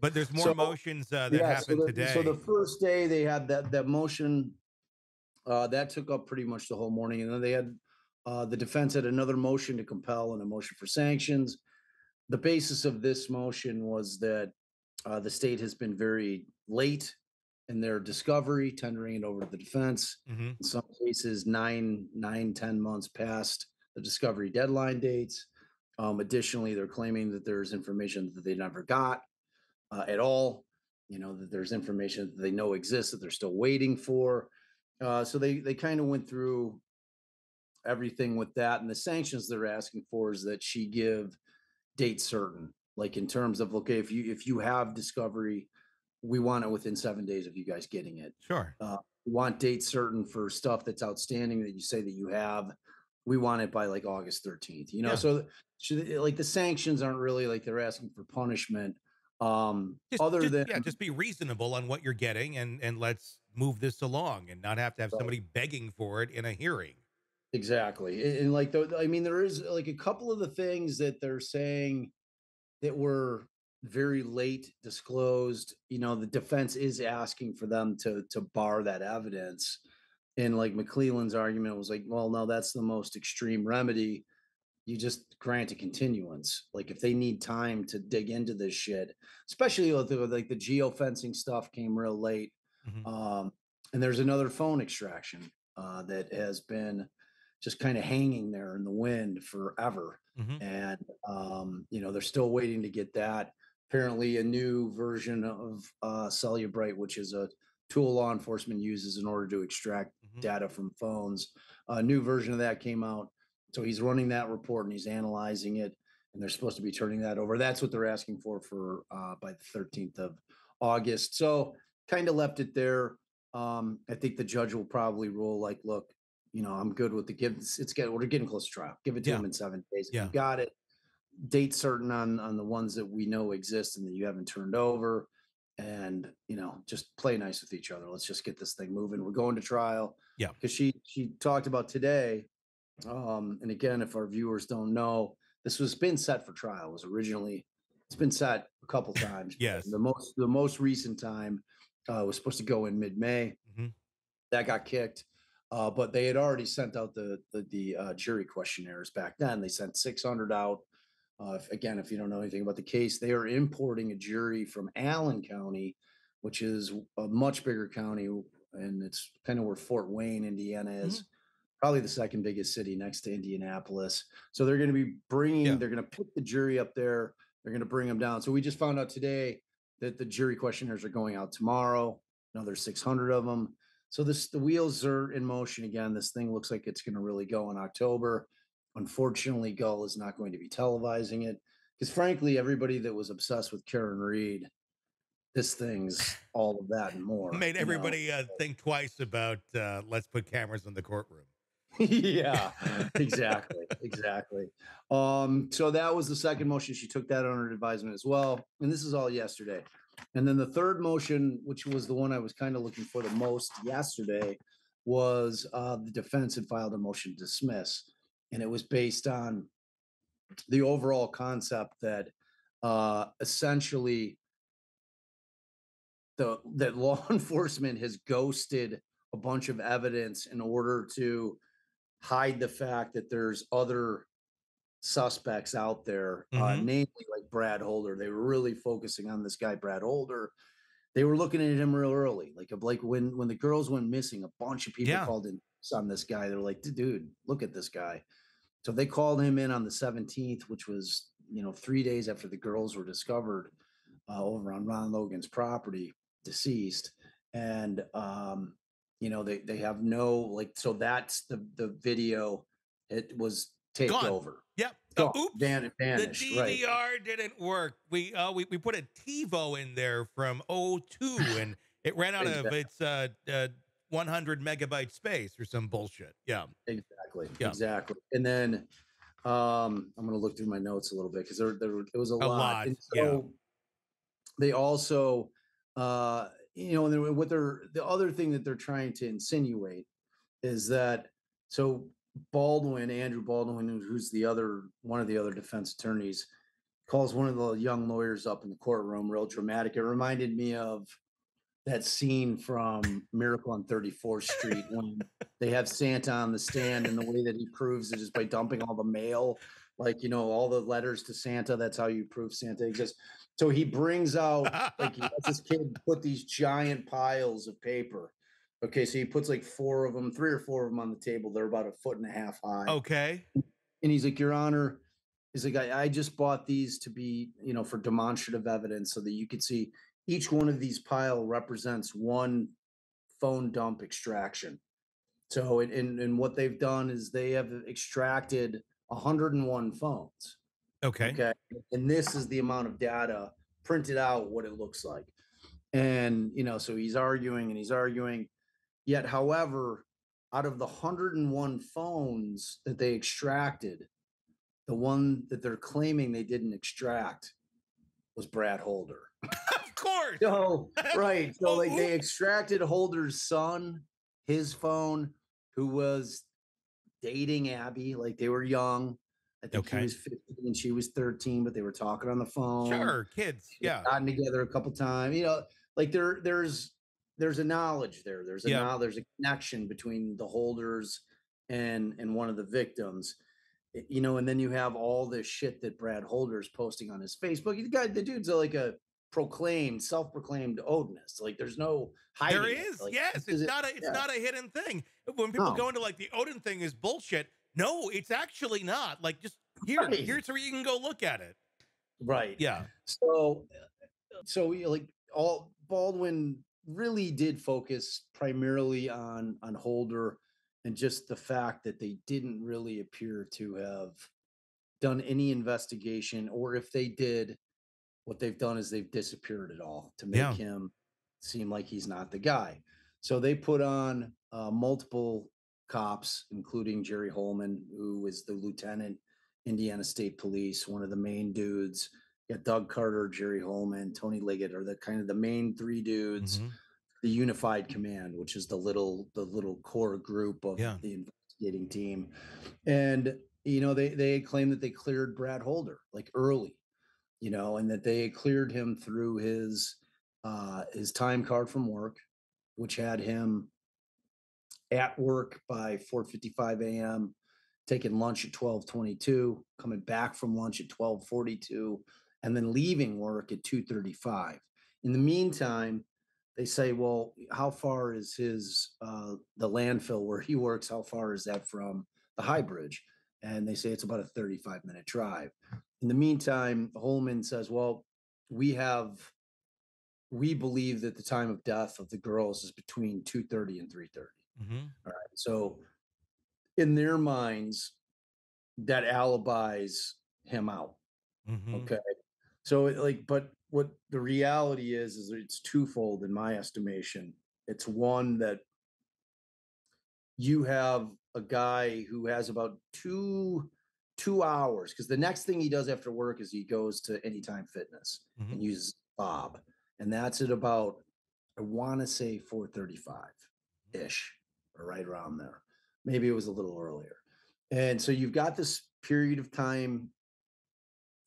But there's more motions that happened today. So the first day they had that motion that took up pretty much the whole morning, and then they had the defense had another motion to compel and a motion for sanctions. The basis of this motion was that the state has been very late in their discovery, tendering it over to the defense. Mm-hmm. In some cases, 9, 10 months past the discovery deadline dates. Additionally, they're claiming that there's information that they never got at all. You know, that there's information that they know exists that they're still waiting for. So they kind of went through everything with that. And the sanctions they're asking for is that she give date certain, like in terms of, okay, if you have discovery, we want it within 7 days of you guys getting it. Sure. We want date certain for stuff that's outstanding that you say that you have. We want it by like August 13th, you know? Yeah. So like the sanctions aren't really like they're asking for punishment. Just be reasonable on what you're getting and let's move this along and not have to have somebody begging for it in a hearing. Exactly. And like, I mean, there is like a couple of the things that they're saying that were very late disclosed. You know, the defense is asking for them to bar that evidence. And like McClellan's argument was like, well, no, that's the most extreme remedy. You just grant a continuance. Like if they need time to dig into this shit, especially with like the geofencing stuff came real late. Mm-hmm. And there's another phone extraction that has been just kind of hanging there in the wind forever. Mm-hmm. And, you know, they're still waiting to get that. Apparently a new version of Cellubrite, which is a tool law enforcement uses in order to extract mm-hmm. data from phones. A new version of that came out. So he's running that report and he's analyzing it. And they're supposed to be turning that over. That's what they're asking for by the 13th of August. So kind of left it there. I think the judge will probably rule like, look, you know, I'm good with the give. We're getting close to trial. Give it to him in 7 days. If you got it. Date certain on the ones that we know exist and that you haven't turned over, and you know, just play nice with each other. Let's just get this thing moving. We're going to trial. Yeah, because she talked about today. And again, if our viewers don't know, this was been set for trial. It was originally it's been set a couple times. Yes, the most recent time was supposed to go in mid-May. Mm-hmm. That got kicked. But they had already sent out the jury questionnaires back then. They sent 600 out. Again, if you don't know anything about the case, they are importing a jury from Allen County, which is a much bigger county, and it's kind of where Fort Wayne, Indiana is, mm-hmm. probably the second biggest city next to Indianapolis. So they're going to be they're going to pick the jury up there. They're going to bring them down. So we just found out today that the jury questionnaires are going out tomorrow, another 600 of them. So the wheels are in motion again. This thing looks like it's going to really go in October. Unfortunately, Gull is not going to be televising it because, frankly, everybody that was obsessed with Karen Reed, this thing's all of that and more. Made everybody think twice about let's put cameras in the courtroom. Yeah, exactly. So that was the second motion. She took that under advisement as well. And this is all yesterday. And then the third motion, which was the one I was kind of looking for the most yesterday, was the defense had filed a motion to dismiss. And it was based on the overall concept that essentially that law enforcement has ghosted a bunch of evidence in order to hide the fact that there's other suspects out there, mm-hmm. Namely like Brad Holder. They were really focusing on this guy, Brad Holder. They were looking at him real early. Like when the girls went missing, a bunch of people called in on this guy. They're like, dude, look at this guy. So they called him in on the 17th, which was, you know, 3 days after the girls were discovered over on Ron Logan's property, deceased. And, you know, they have no, like, so that's the video. It was taped over. Yep. Oops. Vanished, the DDR didn't work. We put a TiVo in there from 02 and it ran out of its 100 megabyte space or some bullshit. Yeah, exactly. And then I'm going to look through my notes a little bit because it was a lot. And so they also, you know, and what the other thing that they're trying to insinuate is that Andrew Baldwin, who's one of the other defense attorneys, calls one of the young lawyers up in the courtroom, real dramatic. It reminded me of that scene from Miracle on 34th Street when they have Santa on the stand, and the way that he proves it is by dumping all the mail, like, you know, all the letters to Santa. That's how you prove Santa exists. So he brings out, like, he lets this kid put these giant piles of paper. Okay, so he puts like three or four of them on the table. They're about 1.5 feet high. Okay. And he's like, Your Honor, he's like, I just bought these to be, you know, for demonstrative evidence so that you could see each one of these pile represents one phone dump extraction. So, and what they've done is they have extracted 101 phones. Okay. Okay. And this is the amount of data printed out, what it looks like. And, you know, so he's arguing. Yet, however, out of the 101 phones that they extracted, the one that they're claiming they didn't extract was Brad Holder. Of course. So, right. So, like, they extracted Holder's son, his phone, who was dating Abby. Like, they were young. I think he was 15 and she was 13, but they were talking on the phone. Sure, kids. Yeah. Gotten together a couple times. You know, like, there's a knowledge there. There's a connection between the Holders and one of the victims, you know. And then you have all this shit that Brad Holder is posting on his Facebook. The dude's like a self-proclaimed Odinist. Like, there's no hiding. There is. Like, yes. It's not a hidden thing. When people go into like the Odin thing is bullshit. No, it's actually not. Like, just here's where you can go look at it. Right. Yeah. So like, all Baldwin really did focus primarily on Holder and just the fact that they didn't really appear to have done any investigation, or if they did, what they've done is they've disappeared it all to make him seem like he's not the guy. So they put on multiple cops, including Jerry Holman, who is the lieutenant, Indiana State Police, one of the main dudes. Yeah, Doug Carter, Jerry Holman, Tony Liggett are the kind of the main three dudes. Mm-hmm. The Unified Command, which is the little core group of the investigating team, and you know they claim that they cleared Brad Holder like early, you know, and that they cleared him through his time card from work, which had him at work by 4:55 a.m., taking lunch at 12:22, coming back from lunch at 12:42. And then leaving work at 2:35. In the meantime, they say, well, how far is his the landfill where he works? How far is that from the High Bridge? And they say it's about a 35-minute drive. In the meantime, Holman says, well, we believe that the time of death of the girls is between 2:30 and 3:30. Mm-hmm. All right. So in their minds, that alibis him out. Mm-hmm. Okay. So, like, but what the reality is it's twofold in my estimation. It's one, that you have a guy who has about two hours, because the next thing he does after work is he goes to Anytime Fitness and uses Bob. And that's at about, I want to say 4:35-ish, or right around there. Maybe it was a little earlier. And so you've got this period of time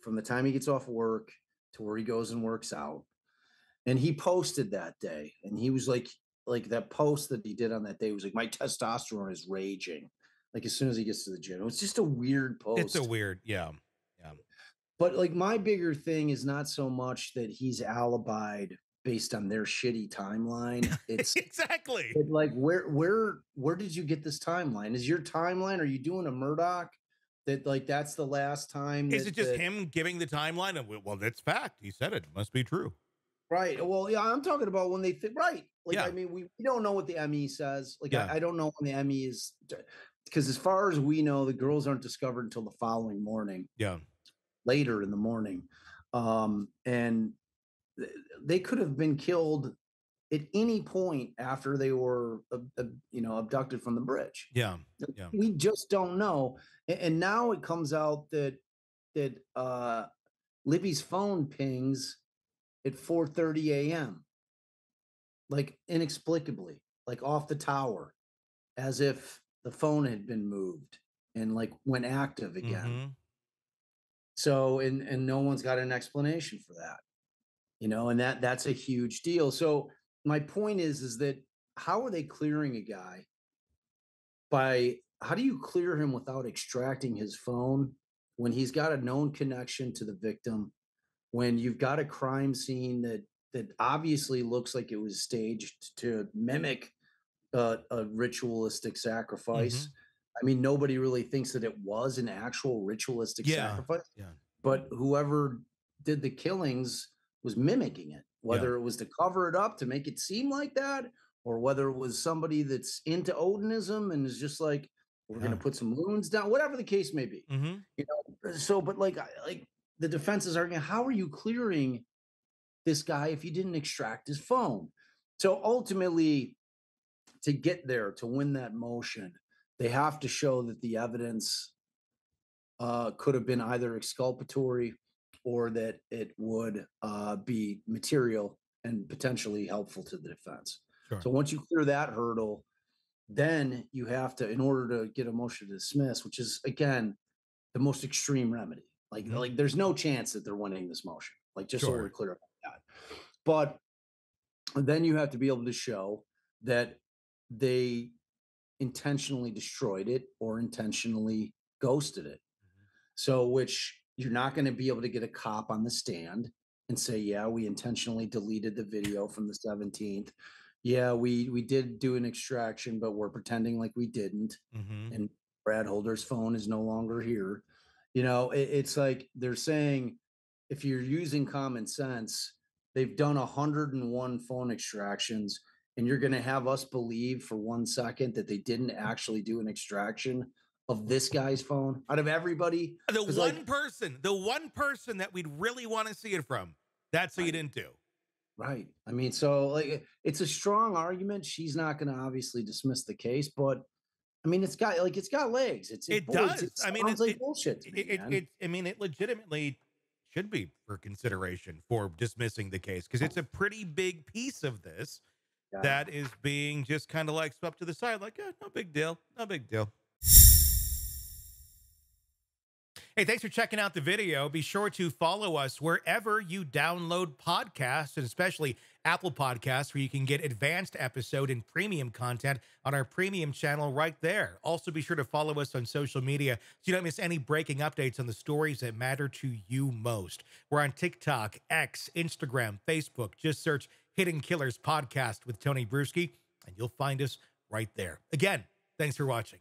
from the time he gets off work to where he goes and works out. And he posted that day. And he was like that post that he did on that day was like, my testosterone is raging. Like, as soon as he gets to the gym, it's just a weird post. It's a weird. Yeah. Yeah. But like, my bigger thing is not so much that he's alibied based on their shitty timeline. It's exactly like, where did you get this timeline? Is your timeline, are you doing a Murdoch? That, like, that's the last time. Is it just him giving the timeline? Of, well, that's fact. He said it. It must be true. Right. Well, yeah, I'm talking about when they think, right. Like, yeah. I mean, we don't know what the ME says. Like, yeah. I don't know when the ME is, because as far as we know, the girls aren't discovered until the following morning. Yeah. Later in the morning. And they could have been killed at any point after they were, you know, abducted from the bridge. Yeah. Yeah. We just don't know. And now it comes out that Libby's phone pings at 4:30 a.m. Like, inexplicably, like off the tower, as if the phone had been moved and like went active again. Mm-hmm. So, and no one's got an explanation for that, you know, and that's a huge deal. So my point is that how are they clearing a guy by, how do you clear him without extracting his phone when he's got a known connection to the victim, when you've got a crime scene that obviously looks like it was staged to mimic a ritualistic sacrifice. Mm-hmm. I mean, nobody really thinks that it was an actual ritualistic sacrifice, but whoever did the killings was mimicking it, whether it was to cover it up, to make it seem like that, or whether it was somebody that's into Odinism and is just like, we're going to put some loons down, whatever the case may be, you know? So, but like the defense is arguing, how are you clearing this guy if you didn't extract his phone? So ultimately, to get there, to win that motion, they have to show that the evidence could have been either exculpatory or that it would be material and potentially helpful to the defense. Sure. So once you clear that hurdle, then you have to, in order to get a motion to dismiss, which is, again, the most extreme remedy. Like, like there's no chance that they're winning this motion. Like, just so we're clear about that. But then you have to be able to show that they intentionally destroyed it or intentionally ghosted it. So, which you're not going to be able to get a cop on the stand and say, yeah, we intentionally deleted the video from the 17th. Yeah, we did do an extraction, but we're pretending like we didn't. And Brad Holder's phone is no longer here. You know, it's like they're saying, if you're using common sense, they've done 101 phone extractions, and you're going to have us believe for 1 second that they didn't actually do an extraction of this guy's phone out of everybody. The one person that we'd really want to see it from, that's who you didn't do. Right. I mean, so like, it's a strong argument. She's not going to obviously dismiss the case, but I mean, it's got legs. It does. It sounds like bullshit to me, man. It legitimately should be for consideration for dismissing the case, because it's a pretty big piece of this that is being just kind of like swept to the side, like, yeah, no big deal. Hey, thanks for checking out the video. Be sure to follow us wherever you download podcasts, and especially Apple Podcasts, where you can get advanced episode and premium content on our premium channel right there. Also, be sure to follow us on social media so you don't miss any breaking updates on the stories that matter to you most. We're on TikTok, X, Instagram, Facebook. Just search Hidden Killers Podcast with Tony Brueski, and you'll find us right there. Again, thanks for watching.